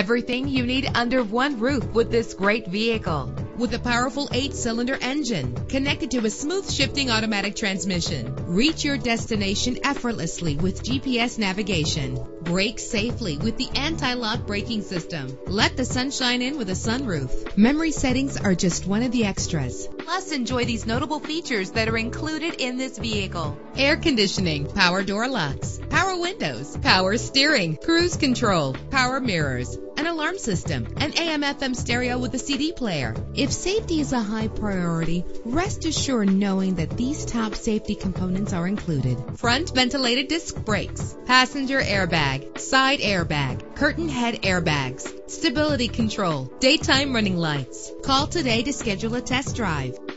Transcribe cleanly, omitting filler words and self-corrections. Everything you need under one roof with this great vehicle. With a powerful 8-cylinder engine connected to a smooth shifting automatic transmission, reach your destination effortlessly with GPS navigation. Brake safely with the anti-lock braking system. Let the sunshine in with a sunroof. Memory settings are just one of the extras. Plus, enjoy these notable features that are included in this vehicle: air conditioning, power door locks, power windows, power steering, cruise control, power mirrors, an alarm system, an AM/FM stereo with a CD player. If safety is a high priority, rest assured knowing that these top safety components are included: front ventilated disc brakes, passenger airbag, side airbag, curtain head airbags, stability control, daytime running lights. Call today to schedule a test drive.